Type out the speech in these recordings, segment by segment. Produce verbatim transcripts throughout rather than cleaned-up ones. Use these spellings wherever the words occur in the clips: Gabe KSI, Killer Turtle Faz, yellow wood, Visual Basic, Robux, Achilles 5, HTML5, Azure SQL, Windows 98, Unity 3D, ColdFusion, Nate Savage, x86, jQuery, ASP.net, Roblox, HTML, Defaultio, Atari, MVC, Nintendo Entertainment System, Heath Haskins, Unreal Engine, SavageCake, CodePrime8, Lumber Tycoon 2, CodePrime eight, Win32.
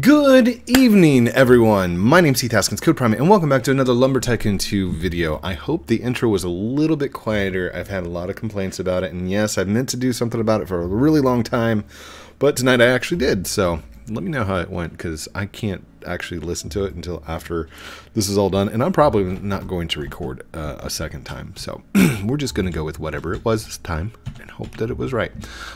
Good evening, everyone. My name's Heath Haskins, CodePrime eight, and welcome back to another Lumber Tycoon two video. I hope the intro was a little bit quieter. I've had a lot of complaints about it, and yes, I've meant to do something about it for a really long time, but tonight I actually did, so let me know how it went, because I can't actually listen to it until after this is all done, and I'm probably not going to record uh, a second time, so we're just going to go with whatever it was this time and hope that it was right.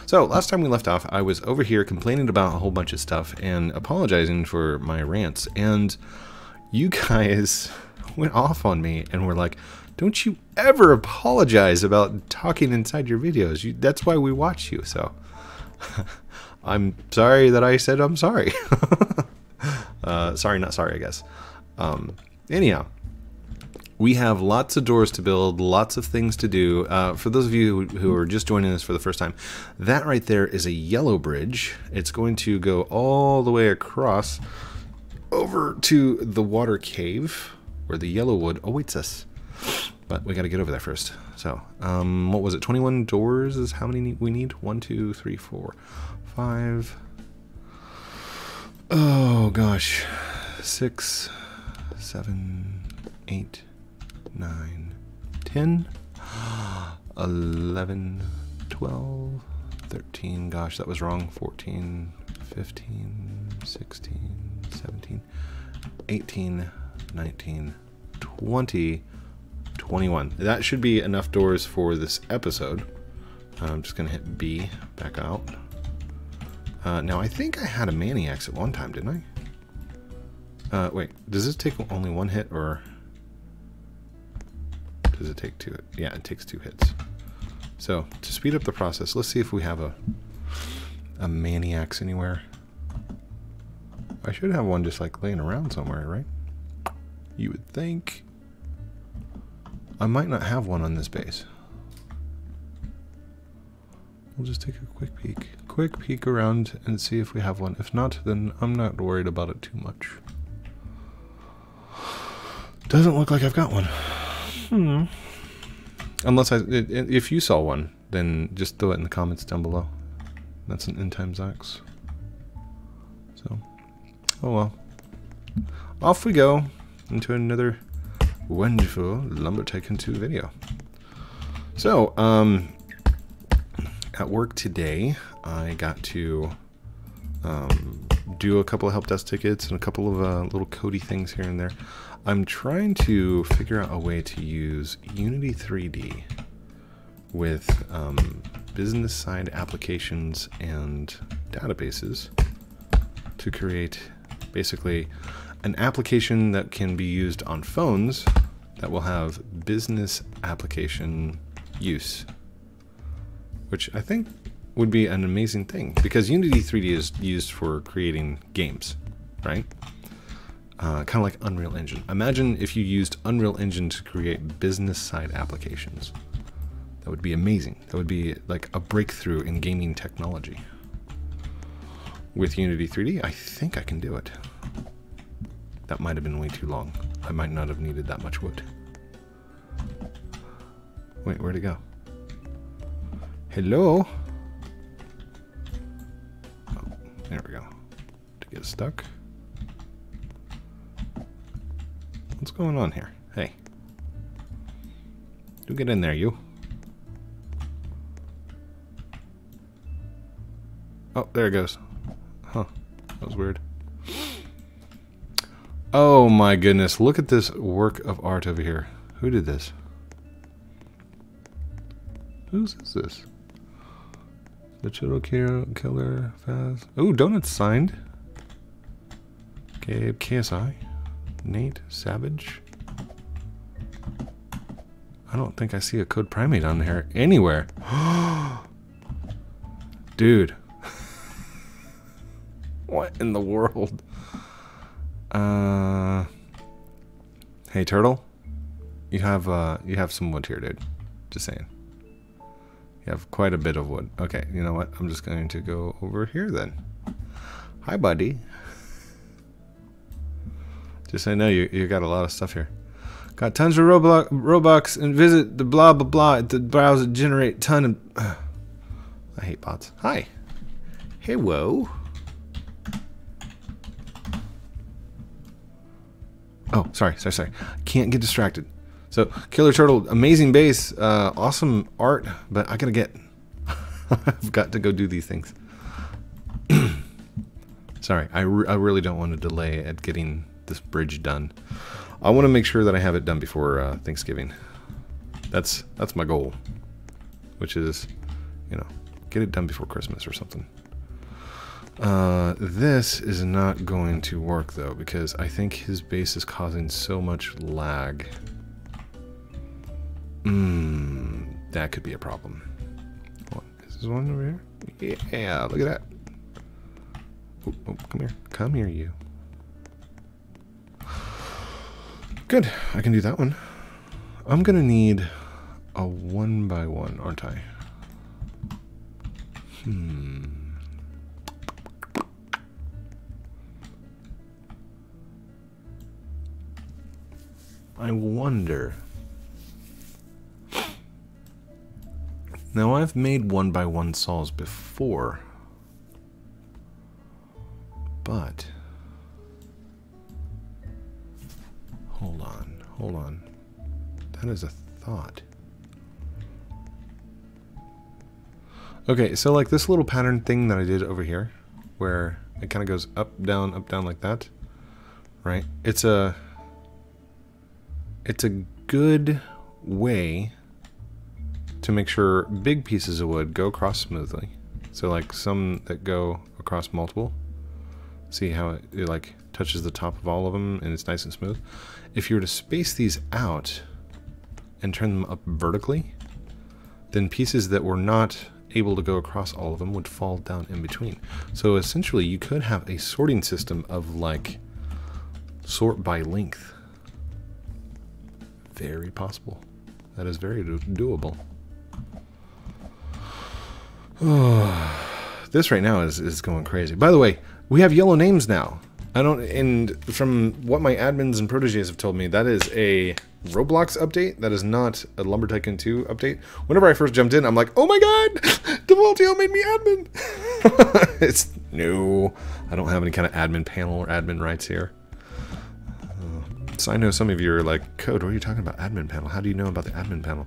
So last time we left off, I was over here complaining about a whole bunch of stuff and apologizing for my rants, and you guys went off on me and were like, don't you ever apologize about talking inside your videos. You, that's why we watch you, so I'm sorry that I said I'm sorry. Uh, sorry, not sorry, I guess. Um, anyhow, we have lots of doors to build, lots of things to do. Uh, for those of you who, who are just joining us for the first time, that right there is a yellow bridge. It's going to go all the way across over to the water cave, where the yellow wood awaits us. But we got to get over there first. So, um, what was it? twenty-one doors is how many we need? One, two, three, four, five... Oh gosh, six, seven, eight, nine, ten, eleven, twelve, thirteen, gosh, that was wrong, fourteen, fifteen, sixteen, seventeen, eighteen, nineteen, twenty, twenty-one. That should be enough doors for this episode. I'm just gonna hit B, back out. Uh, now, I think I had a Maniacs at one time, didn't I? Uh, wait, does this take only one hit, or does it take two? Yeah, it takes two hits. So, to speed up the process, let's see if we have a, a Maniacs anywhere. I should have one just, like, laying around somewhere, right? You would think. I might not have one on this base. We'll just take a quick peek. Quick peek around and see if we have one. If not, then I'm not worried about it too much. Doesn't look like I've got one. Hmm. Unless I... If you saw one, then just throw it in the comments down below. That's an N times X. So. Oh well. Off we go into another wonderful Lumber Tycoon two video. So, um... at work today, I got to um, do a couple of help desk tickets and a couple of uh, little codey things here and there. I'm trying to figure out a way to use Unity three D with um, business side applications and databases to create basically an application that can be used on phones that will have business application use, which I think would be an amazing thing, because Unity three D is used for creating games, right? Uh, kind of like Unreal Engine. Imagine if you used Unreal Engine to create business-side applications. That would be amazing. That would be like a breakthrough in gaming technology. With Unity three D, I think I can do it. That might have been way too long. I might not have needed that much wood. Wait, where'd it go? Hello? Oh, there we go. To get stuck. What's going on here? Hey. You get in there, you. Oh, there it goes. Huh. That was weird. Oh my goodness. Look at this work of art over here. Who did this? Whose is this? The Turtle Killer Faz. Oh, donuts signed. Gabe K S I, Nate Savage. I don't think I see a CodePrime eight on here anywhere. Dude, what in the world? Uh, hey Turtle, you have uh, you have some wood here, dude. Just saying. You have quite a bit of wood. Okay, you know what? I'm just going to go over here then. Hi, buddy. Just so I know, you, you got a lot of stuff here. Got tons of Roblox, Robux and visit the blah, blah, blah. The browser generate ton of... Uh, I hate bots. Hi. Hey, whoa. Oh, sorry, sorry, sorry. Can't get distracted. So, Killer Turtle, amazing base, uh, awesome art, but I gotta get... I've got to go do these things. Sorry, I, re I really don't want to delay at getting this bridge done. I want to make sure that I have it done before uh, Thanksgiving. That's that's my goal, which is, you know, get it done before Christmas or something. Uh, this is not going to work, though, because I think his base is causing so much lag. Mmm, that could be a problem. What, is this one over here? Yeah, look at that. Oh, oh, come here. Come here, you. Good, I can do that one. I'm gonna need a one by one, aren't I? Hmm. I wonder. Now, I've made one by one saws before, but hold on, hold on. That is a thought. Okay, so like this little pattern thing that I did over here, where it kind of goes up, down, up, down like that, right? It's a, it's a good way to make sure big pieces of wood go across smoothly. So like some that go across multiple. See how it, it like touches the top of all of them and it's nice and smooth. If you were to space these out and turn them up vertically, then pieces that were not able to go across all of them would fall down in between. So essentially you could have a sorting system of like sort by length. Very possible. That is very do doable. Oh, this right now is, is going crazy. By the way, we have yellow names now. I don't, and from what my admins and proteges have told me, that is a Roblox update. That is not a Lumber Tycoon two update. Whenever I first jumped in, I'm like, oh my god, Defaultio made me admin. It's, no, I don't have any kind of admin panel or admin rights here. Uh, so I know some of you are like, Code, what are you talking about admin panel? How do you know about the admin panel?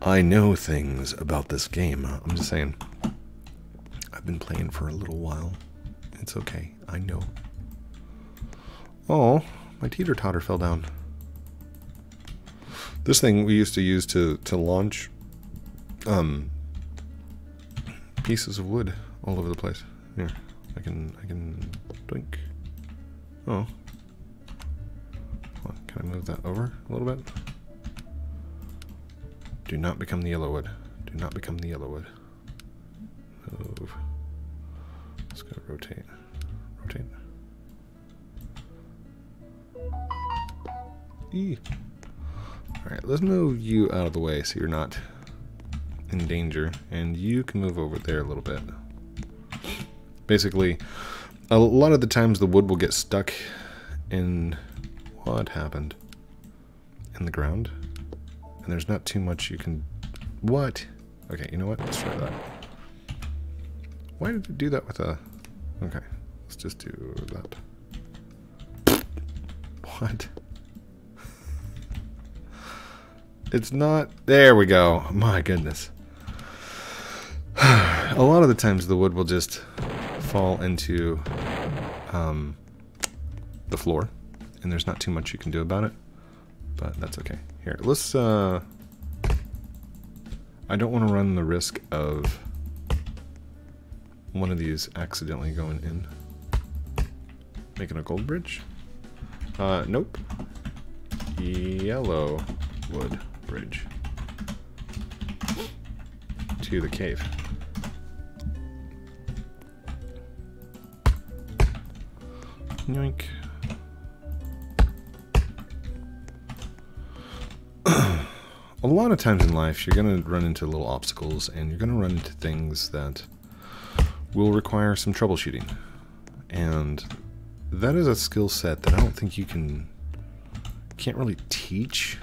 I know things about this game. I'm just saying. I've been playing for a little while. It's okay. I know. Oh, my teeter-totter fell down. This thing we used to use to, to launch um, pieces of wood all over the place. Here, I can, I can blink. Oh. Hold on, can I move that over a little bit? Do not become the yellow wood. Do not become the yellow wood. Move. Let's go rotate. Rotate. Eee. All right, let's move you out of the way so you're not in danger. And you can move over there a little bit. Basically, a lot of the times the wood will get stuck in what happened in the ground. And there's not too much you can... What? Okay, you know what? Let's try that. Why did you do that with a... Okay, let's just do that. What? It's not... There we go. My goodness. A lot of the times the wood will just fall into um, the floor. And there's not too much you can do about it. But that's okay. Here, let's, uh, I don't want to run the risk of one of these accidentally going in. Making a gold bridge? Uh, nope. Yellow wood bridge. To the cave. Yoink. A lot of times in life, you're going to run into little obstacles, and you're going to run into things that will require some troubleshooting. And that is a skill set that I don't think you can... can't really teach.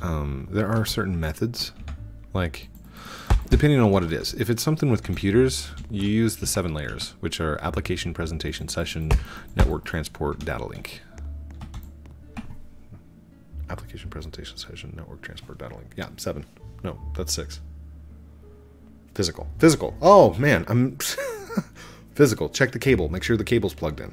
Um, there are certain methods, like, depending on what it is. If it's something with computers, you use the seven layers, which are application, presentation, session, network, transport, data link. Application presentation session, network transport dot link. Yeah, seven. No, that's six. Physical. Physical. Oh, man. I'm physical. Check the cable. Make sure the cable's plugged in.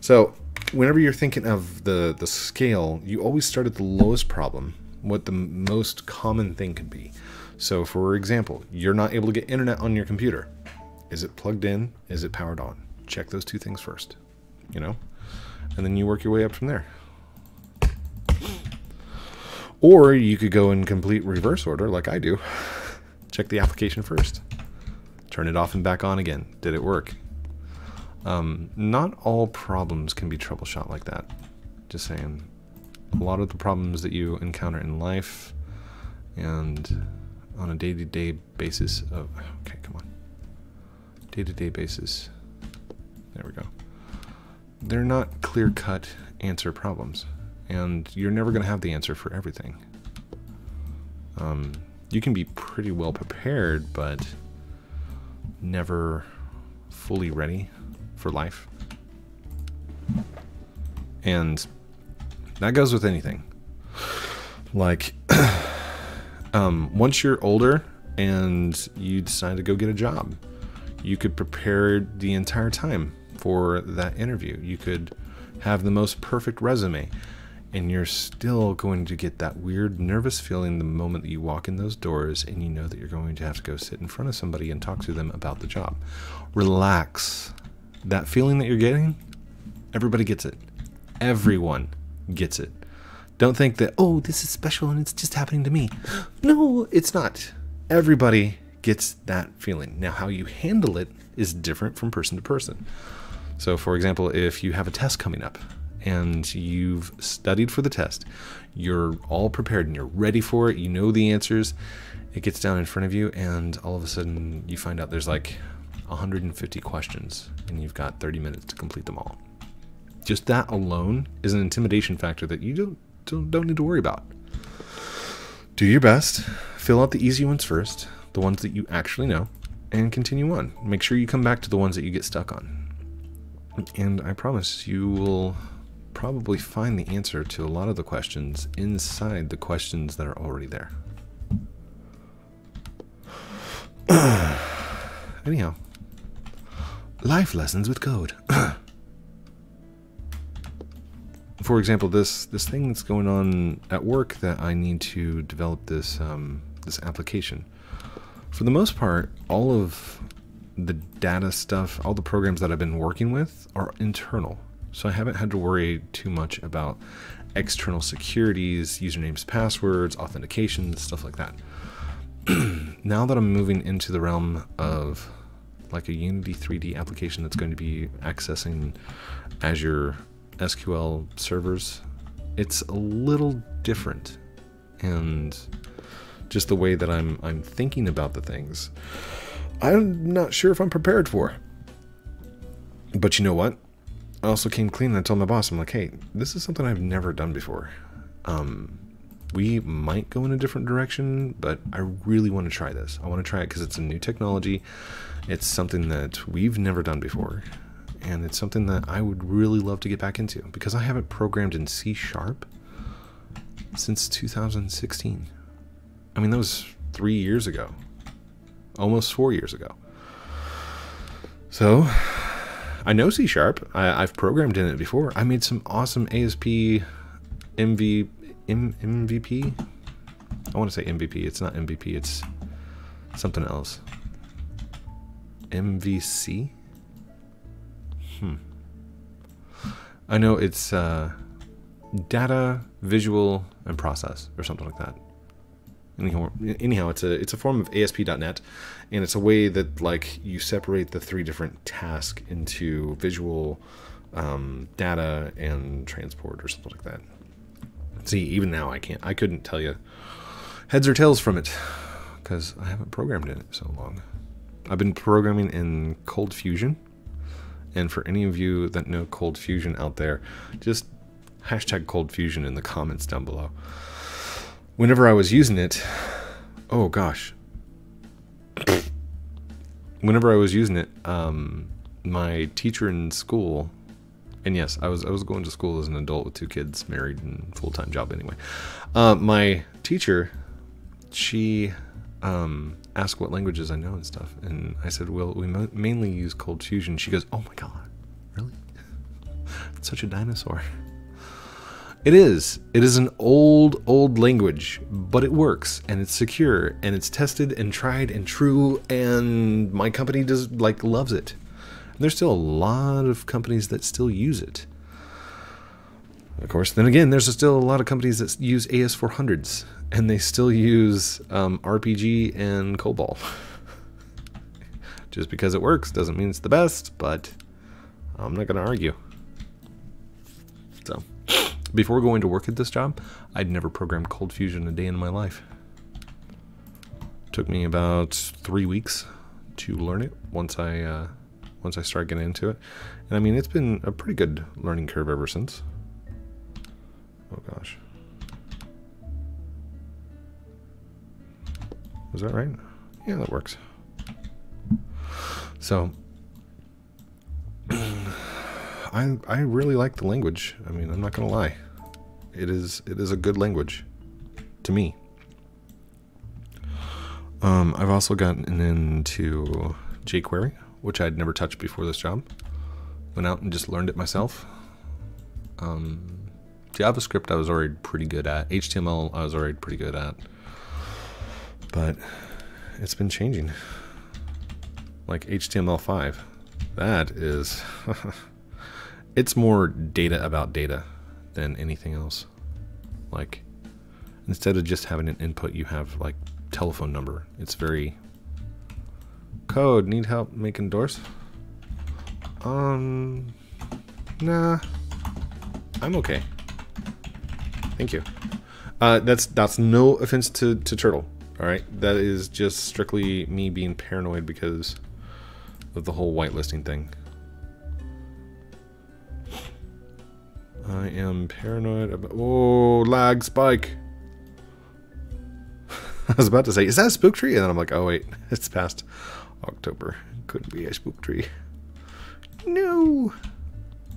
So whenever you're thinking of the, the scale, you always start at the lowest problem, what the most common thing could be. So for example, you're not able to get internet on your computer. Is it plugged in? Is it powered on? Check those two things first, you know, and then you work your way up from there. Or you could go in complete reverse order like I do. Check the application first. Turn it off and back on again. Did it work? Um, not all problems can be troubleshot like that. Just saying. A lot of the problems that you encounter in life and on a day-to-day basis of... Okay, come on. Day-to-day basis. There we go. They're not clear-cut answer problems. And you're never going to have the answer for everything. Um, you can be pretty well prepared, but never fully ready for life. And that goes with anything. Like, um, once you're older and you decide to go get a job, you could prepare the entire time for that interview. You could have the most perfect resume. And you're still going to get that weird nervous feeling the moment that you walk in those doors and you know that you're going to have to go sit in front of somebody and talk to them about the job. Relax. That feeling that you're getting, everybody gets it. Everyone gets it. Don't think that, oh, this is special and it's just happening to me. No, it's not. Everybody gets that feeling. Now, how you handle it is different from person to person. So, for example, if you have a test coming up, and you've studied for the test, you're all prepared and you're ready for it, you know the answers, it gets down in front of you and all of a sudden you find out there's like one hundred fifty questions and you've got thirty minutes to complete them all. Just that alone is an intimidation factor that you don't, don't, don't need to worry about. Do your best, fill out the easy ones first, the ones that you actually know, and continue on. Make sure you come back to the ones that you get stuck on. And I promise you will probably find the answer to a lot of the questions inside the questions that are already there. Anyhow, life lessons with code. For example, this this thing that's going on at work that I need to develop this um, this application. For the most part, all of the data stuff, all the programs that I've been working with are internal. So I haven't had to worry too much about external securities, usernames, passwords, authentication, stuff like that. Now that I'm moving into the realm of like a Unity three D application that's going to be accessing Azure S Q L servers, it's a little different. And just the way that I'm, I'm thinking about the things, I'm not sure if I'm prepared for. But you know what? I also came clean and I told my boss, I'm like, hey, this is something I've never done before. Um, we might go in a different direction, but I really want to try this. I want to try it because it's a new technology. It's something that we've never done before. And it's something that I would really love to get back into because I haven't programmed in C sharp since two thousand sixteen. I mean, that was three years ago, almost four years ago. So I know C sharp. I, I've programmed in it before. I made some awesome A S P M V, M, M V P. I want to say M V P. It's not M V P. It's something else. M V C? Hmm. I know it's uh, data, visual, and process or something like that. Anyhow, anyhow, it's a it's a form of A S P dot net, and it's a way that like you separate the three different tasks into visual, um, data, and transport or something like that. See, even now I can't, I couldn't tell you heads or tails from it because I haven't programmed in it so long. I've been programming in ColdFusion, and for any of you that know ColdFusion out there, just hashtag ColdFusion in the comments down below. Whenever I was using it, oh gosh, whenever I was using it, um, my teacher in school and yes, I was I was going to school as an adult with two kids, married, and full-time job anyway. Uh, my teacher, she um, asked what languages I know and stuff, and I said, well, we mo mainly use ColdFusion. She goes, oh my god, really? It's such a dinosaur. It is. It is an old, old language, but it works, and it's secure, and it's tested and tried and true, and my company does like loves it. And there's still a lot of companies that still use it. Of course, then again, there's still a lot of companies that use A S four hundreds, and they still use um, R P G and COBOL. Just because it works doesn't mean it's the best, but I'm not going to argue. So... before going to work at this job, I'd never programmed ColdFusion a day in my life. Took me about three weeks to learn it once I uh, once I started getting into it, and I mean it's been a pretty good learning curve ever since. Oh gosh, was that right? Yeah, that works. So. I, I really like the language. I mean, I'm not gonna lie. It is it is a good language to me. Um, I've also gotten into jQuery, which I'd never touched before this job. Went out and just learned it myself. Um, JavaScript I was already pretty good at. H T M L I was already pretty good at. But it's been changing. Like H T M L five. That is... it's more data about data than anything else. Like, instead of just having an input, you have like telephone number. It's very code. Need help making doors? Um, nah, I'm okay. Thank you. Uh, that's that's no offense to to Turtle. All right, that is just strictly me being paranoid because of the whole whitelisting thing. I am paranoid about... oh, lag spike. I was about to say, is that a spook tree? And then I'm like, oh wait, it's past October. Couldn't be a spook tree. No.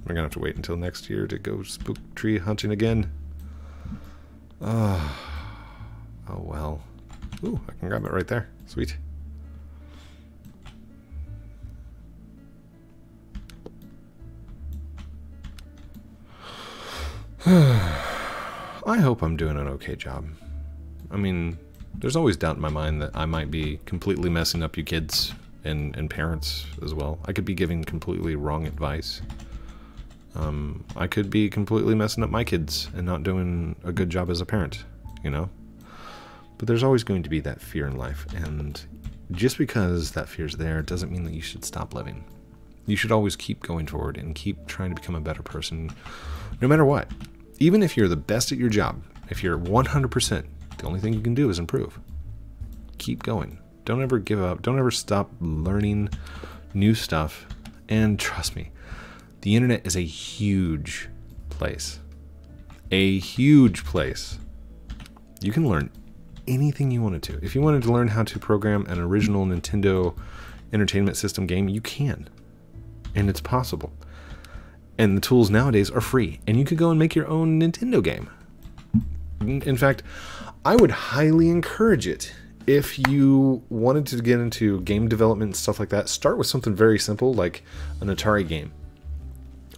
We're gonna have to wait until next year to go spook tree hunting again. Oh, oh well. Ooh, I can grab it right there. Sweet. I hope I'm doing an okay job. I mean, there's always doubt in my mind that I might be completely messing up you kids and, and parents as well. I could be giving completely wrong advice. Um, I could be completely messing up my kids and not doing a good job as a parent, you know? But there's always going to be that fear in life, and just because that fear's there doesn't mean that you should stop living. You should always keep going forward and keep trying to become a better person, no matter what. Even if you're the best at your job, if you're one hundred percent, the only thing you can do is improve. Keep going. Don't ever give up. Don't ever stop learning new stuff. And trust me, the internet is a huge place. A huge place. You can learn anything you wanted to. If you wanted to learn how to program an original Nintendo Entertainment System game, you can. And it's possible. And the tools nowadays are free, and you could go and make your own Nintendo game. In fact, I would highly encourage it. If you wanted to get into game development and stuff like that, start with something very simple like an Atari game.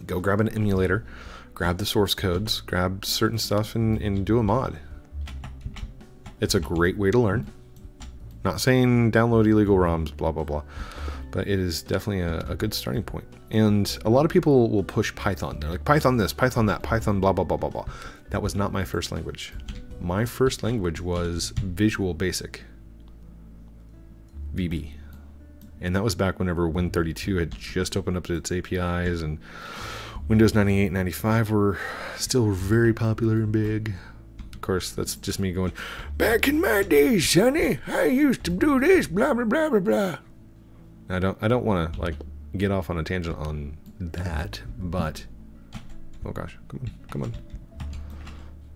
Go grab an emulator, grab the source codes, grab certain stuff, and, and do a mod. It's a great way to learn. Not saying download illegal ROMs, blah, blah, blah. But it is definitely a, a good starting point. And a lot of people will push Python. They're like, Python this, Python that, Python blah, blah, blah, blah, blah. That was not my first language. My first language was Visual Basic, V B. And that was back whenever Win thirty-two had just opened up its A P Is, and Windows ninety-eight and ninety-five were still very popular and big. Of course, that's just me going, back in my day, sonny, I used to do this, blah, blah, blah, blah, blah. I don't I don't want to like get off on a tangent on that, but oh gosh, come on, come on.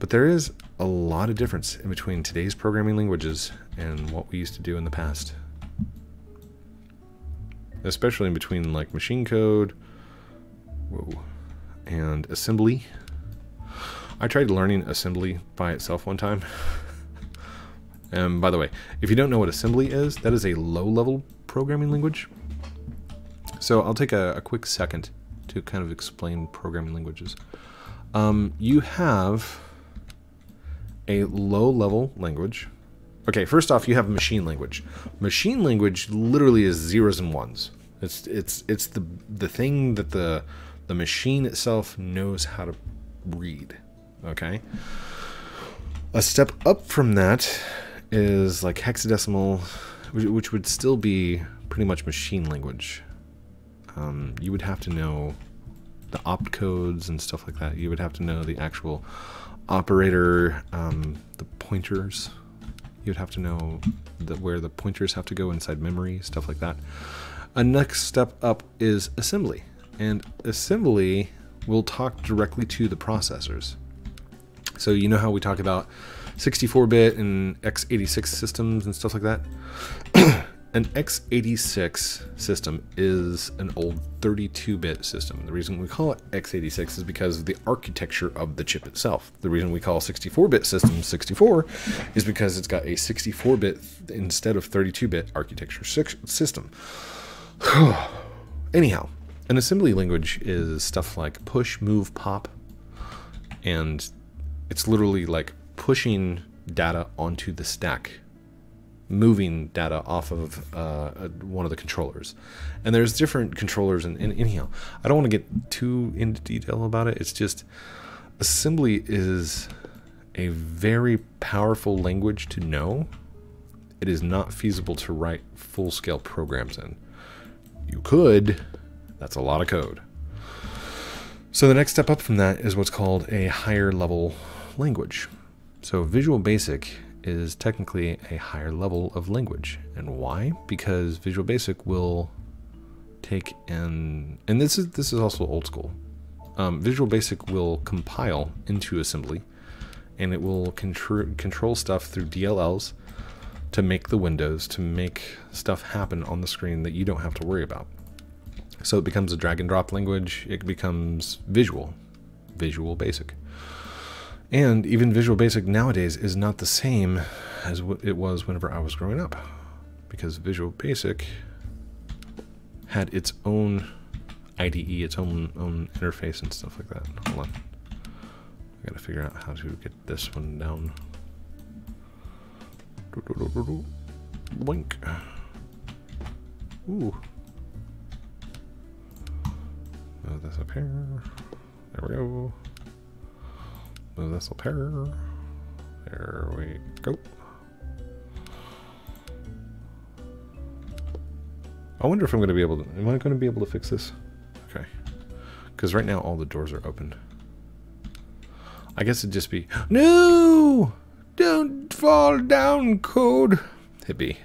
But there is a lot of difference in between today's programming languages and what we used to do in the past. Especially in between like machine code, whoa, and assembly. I tried learning assembly by itself one time. And by the way, if you don't know what assembly is, that is a low-level programming language. So I'll take a, a quick second to kind of explain programming languages. Um, you have a low-level language. Okay, first off, you have machine language. Machine language literally is zeros and ones. It's it's it's the the thing that the the machine itself knows how to read. Okay. A step up from that is like hexadecimal, which, which would still be pretty much machine language. Um, you would have to know the opcodes and stuff like that. You would have to know the actual operator, um, the pointers. You'd have to know the, where the pointers have to go inside memory, stuff like that. A next step up is assembly, and assembly will talk directly to the processors. So you know how we talk about sixty-four bit and x eighty-six systems and stuff like that? An x eighty-six system is an old thirty-two bit system. The reason we call it x eighty-six is because of the architecture of the chip itself. The reason we call sixty-four bit systems sixty-four is because it's got a sixty-four bit instead of thirty-two bit architecture system. Anyhow, an assembly language is stuff like push, move, pop, and it's literally like pushing data onto the stack, moving data off of uh, one of the controllers. And there's different controllers, and anyhow, I don't want to get too into detail about it. It's just, assembly is a very powerful language to know. It is not feasible to write full-scale programs in. You could, that's a lot of code. So the next step up from that is what's called a higher level language. So Visual Basic is technically a higher level of language. And why? Because Visual Basic will take in, and this is this is also old school. Um, Visual Basic will compile into assembly, and it will control control stuff through D L Ls to make the windows, to make stuff happen on the screen that you don't have to worry about. So it becomes a drag and drop language. It becomes visual, Visual Basic. And even Visual Basic nowadays is not the same as what it was whenever I was growing up, because Visual Basic had its own I D E, its own own interface and stuff like that. Hold on, I gotta figure out how to get this one down. Blink. Ooh. Move this up here. There we go. Move this up here. There we go. I wonder if I'm going to be able to... Am I going to be able to fix this? Okay. Because right now all the doors are open. I guess it'd just be... No! Don't fall down, code! Hit B.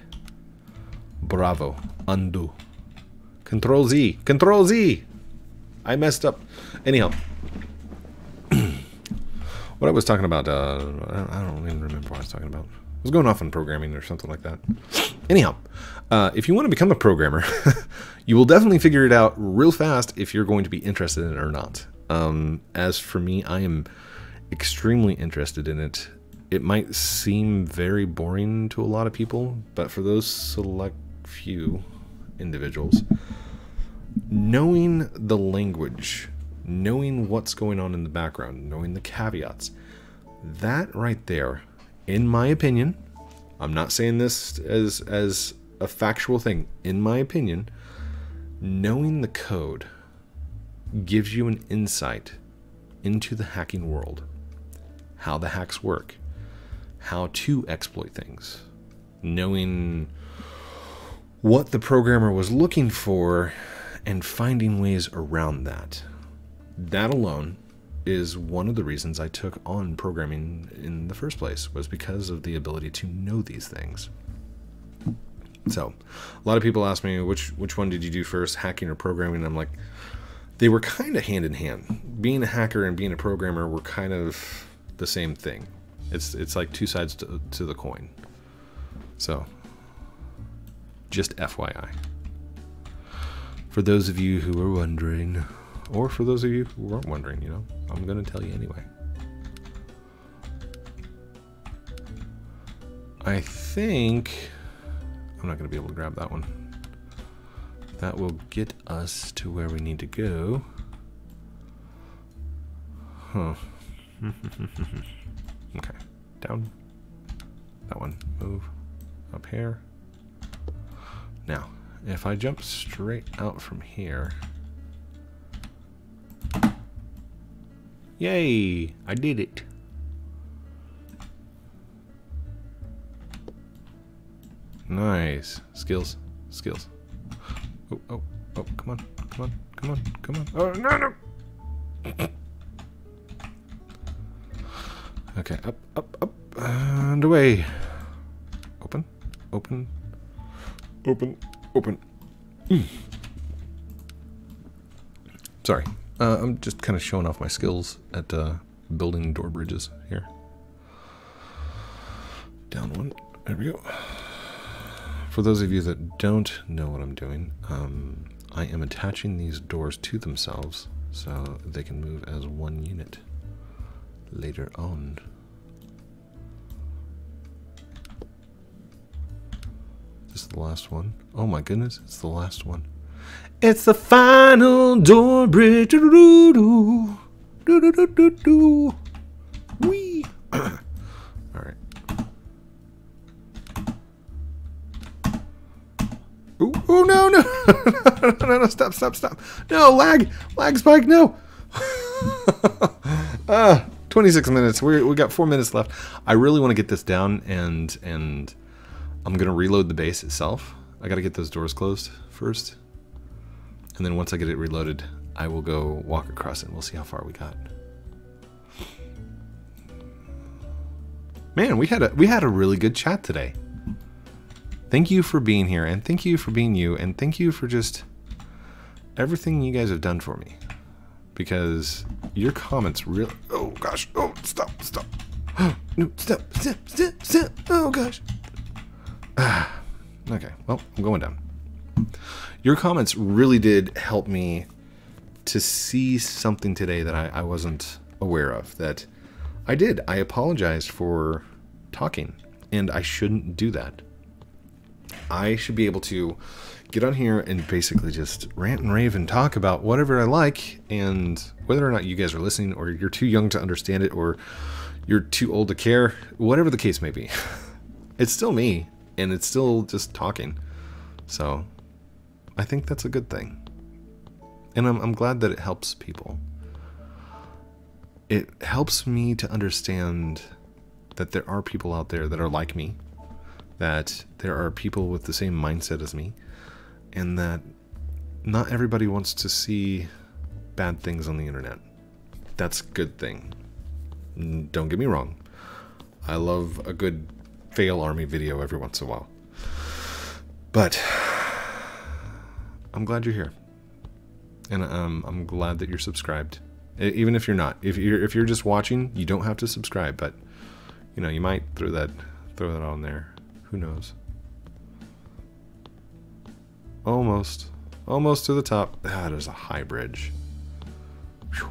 Bravo. Undo. Control Z. Control Z! I messed up. Anyhow. What I was talking about, uh, I don't even remember what I was talking about. I was going off on programming or something like that. Anyhow, uh, if you want to become a programmer, you will definitely figure it out real fast if you're going to be interested in it or not. Um, as for me, I am extremely interested in it. It might seem very boring to a lot of people, but for those select few individuals, knowing the language, knowing what's going on in the background, knowing the caveats, that right there, in my opinion, I'm not saying this as as a factual thing, in my opinion, knowing the code gives you an insight into the hacking world, how the hacks work, how to exploit things, knowing what the programmer was looking for and finding ways around that. That alone is one of the reasons I took on programming in the first place, was because of the ability to know these things. So a lot of people ask me, which which one did you do first, hacking or programming? And I'm like, they were kind of hand in hand. Being a hacker and being a programmer were kind of the same thing. It's it's like two sides to, to the coin. So just F Y I. For those of you who are wondering... Or for those of you who weren't wondering, you know, I'm going to tell you anyway. I think I'm not going to be able to grab that one. That will get us to where we need to go. Huh. Okay. Down. That one. Move. Up here. Now, if I jump straight out from here. Yay! I did it. Nice. Skills. Skills. Oh, oh, oh, come on, come on, come on, come on. Oh, no, no! Okay, up, up, up, and away. Open, open, open, open. Mm. Sorry, uh, I'm just kind of showing off my skills at uh, building door bridges here. Down one, there we go. For those of you that don't know what I'm doing, um, I am attaching these doors to themselves so they can move as one unit later on. This is the last one. Oh my goodness, it's the last one. It's the final door bridge. Doo-doo-doo. Doo-doo-doo-doo-doo. Whee! Oh no no. no no no no stop stop stop no lag lag spike no uh, twenty-six minutes we we got four minutes left. I really want to get this down and and I'm gonna reload the base itself. I gotta get those doors closed first, and then once I get it reloaded I will go walk across it and we'll see how far we got. Man, we had a we had a really good chat today. Thank you for being here, and thank you for being you, and thank you for just everything you guys have done for me. Because your comments really... Oh, gosh. Oh, stop, stop. No, stop, stop, stop, stop. Oh, gosh. Ah, okay, well, I'm going down. Your comments really did help me to see something today that I, I wasn't aware of. That I did. I apologized for talking, and I shouldn't do that. I should be able to get on here and basically just rant and rave and talk about whatever I like, and whether or not you guys are listening or you're too young to understand it or you're too old to care, whatever the case may be, it's still me and it's still just talking. So I think that's a good thing. And I'm, I'm glad that it helps people. It helps me to understand that there are people out there that are like me, that there are people with the same mindset as me, and that not everybody wants to see bad things on the internet. That's a good thing. Don't get me wrong. I love a good fail army video every once in a while. But I'm glad you're here. And um, I'm glad that you're subscribed. Even if you're not. If you're, if you're just watching, you don't have to subscribe, but you know, you might throw that, throw that on there. Who knows? Almost. Almost to the top. Ah, there's a high bridge. Whew.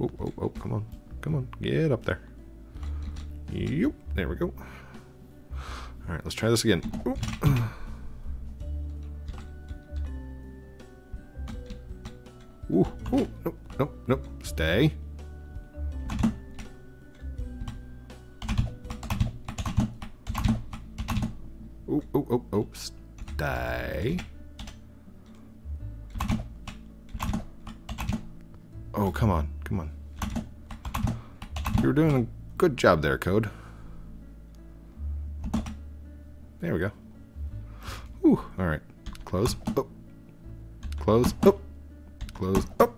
Oh, oh, oh, come on. Come on. Get up there. Yep. There we go. Alright, let's try this again. Ooh. Ooh, ooh, nope, nope, nope. Stay. Oh, oh, oh, oh, stay. Oh, come on, come on. You're doing a good job there, Code. There we go. Ooh, all right. Close, up. Close, up. Close, up.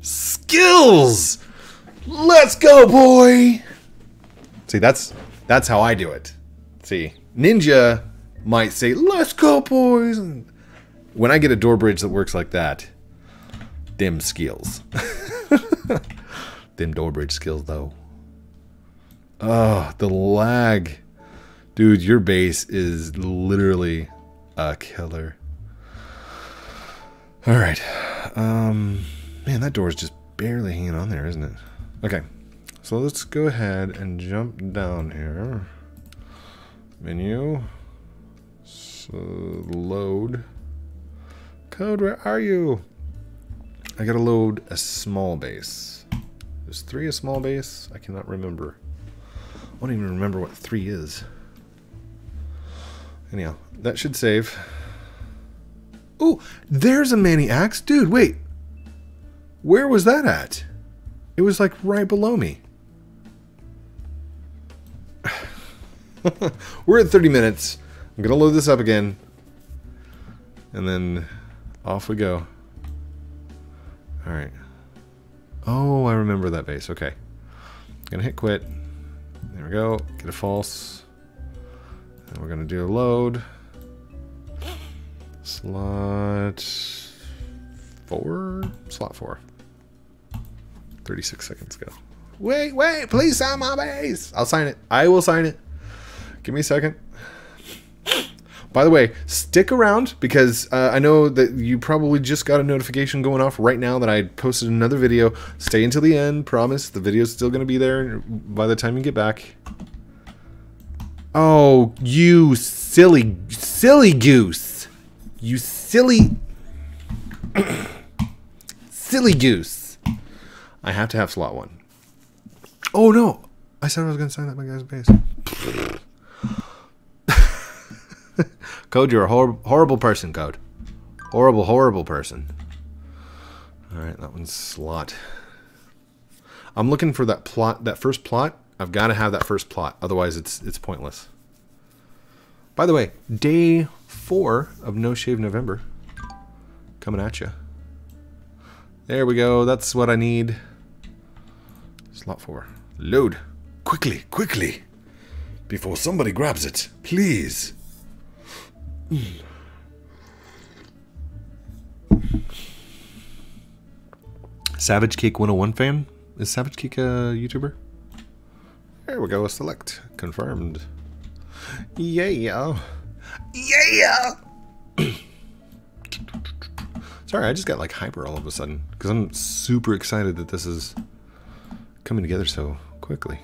Skills! Let's go, boy! See, that's that's how I do it. See, Ninja might say, "Let's go, boys." And when I get a door bridge that works like that, them skills. Them door bridge skills, though. Oh, the lag. Dude, your base is literally a killer All right. Um, man, that door is just barely hanging on there, isn't it? Okay. So let's go ahead and jump down here. Menu. So load. Code, where are you? I gotta load a small base. Is three a small base? I cannot remember. I don't even remember what three is. Anyhow, that should save. Oh, there's a maniacs. Dude, wait. Where was that at? It was like right below me. We're at thirty minutes. I'm gonna load this up again. And then off we go. All right. Oh, I remember that base. Okay. Gonna hit quit. There we go. Get a false. And we're gonna do a load. Slot four? Slot four. thirty-six seconds ago. Wait, wait, please sign my base. I'll sign it. I will sign it. Give me a second. By the way, stick around because uh, I know that you probably just got a notification going off right now that I posted another video. Stay until the end. Promise. The video's still going to be there by the time you get back. Oh, you silly, silly goose. You silly, silly goose. I have to have slot one. Oh, no. I said I was going to sign that my guy's base. Code, you're a hor horrible person, Code. Horrible, horrible person. Alright, that one's slot. I'm looking for that plot, that first plot. I've got to have that first plot, otherwise it's it's pointless. By the way, day four of No Shave November. Coming at you. There we go, that's what I need. Slot four. Load. Quickly, quickly. Before somebody grabs it, please. SavageCake one oh one fan? Is SavageCake a YouTuber? There we go, select. Confirmed. Yeah. Yeah! Sorry, I just got like hyper all of a sudden. Because I'm super excited that this is coming together so quickly.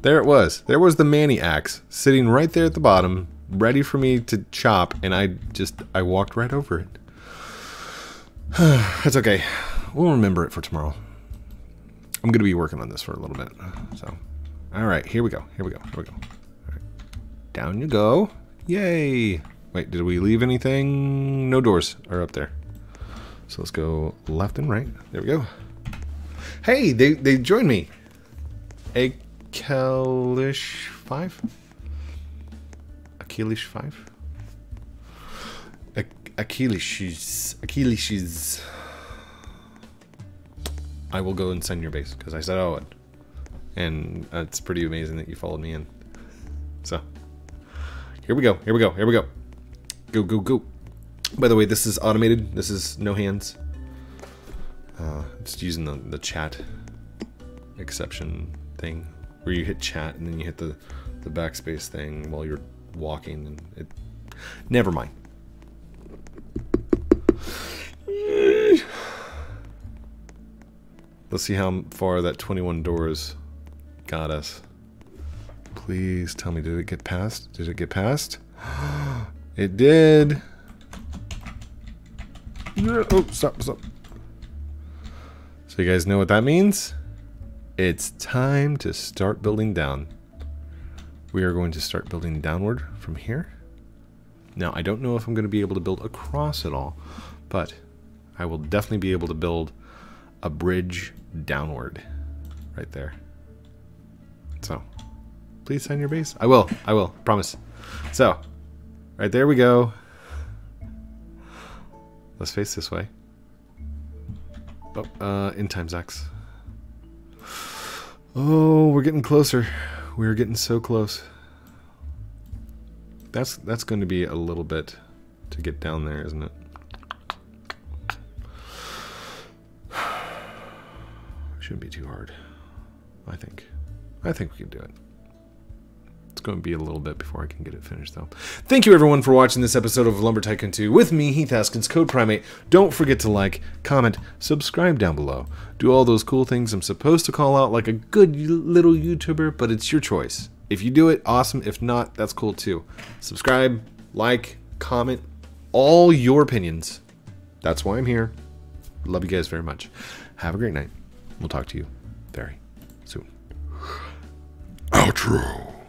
There it was. There was the maniacs sitting right there at the bottom, ready for me to chop, and I just, I walked right over it. That's okay. We'll remember it for tomorrow. I'm going to be working on this for a little bit. So, all right, here we go. Here we go. Here we go. All right. Down you go. Yay. Wait, did we leave anything? No, doors are up there. So let's go left and right. There we go. Hey, they, they joined me. Achilles five? Achilles five? Achilles. Achilles. I will go and send your base because I said I would. And it's pretty amazing that you followed me in. So, here we go. Here we go. Here we go. Go, go, go. By the way, this is automated. This is no hands. Uh, just using the, the chat exception thing where you hit chat and then you hit the, the backspace thing while you're walking and it, never mind. Let's see how far that twenty-one doors got us. Please tell me, did it get past? Did it get past? It did. Oh, stop, stop. So you guys know what that means? It's time to start building down. We are going to start building downward from here. Now, I don't know if I'm going to be able to build across at all, but I will definitely be able to build a bridge downward right there. So please sign your base. I will, I will, promise. So right there we go. Let's face this way. Oh, uh, in time, Zax. Oh, we're getting closer. We're getting so close. That's, that's going to be a little bit to get down there, isn't it? Shouldn't be too hard. I think. I think we can do it. It's going to be a little bit before I can get it finished, though. Thank you, everyone, for watching this episode of Lumber Tycoon two. With me, Heath Haskins, CodePrime eight. Don't forget to like, comment, subscribe down below. Do all those cool things I'm supposed to call out like a good little YouTuber, but it's your choice. If you do it, awesome. If not, that's cool, too. Subscribe, like, comment, all your opinions. That's why I'm here. Love you guys very much. Have a great night. We'll talk to you very soon. Outro.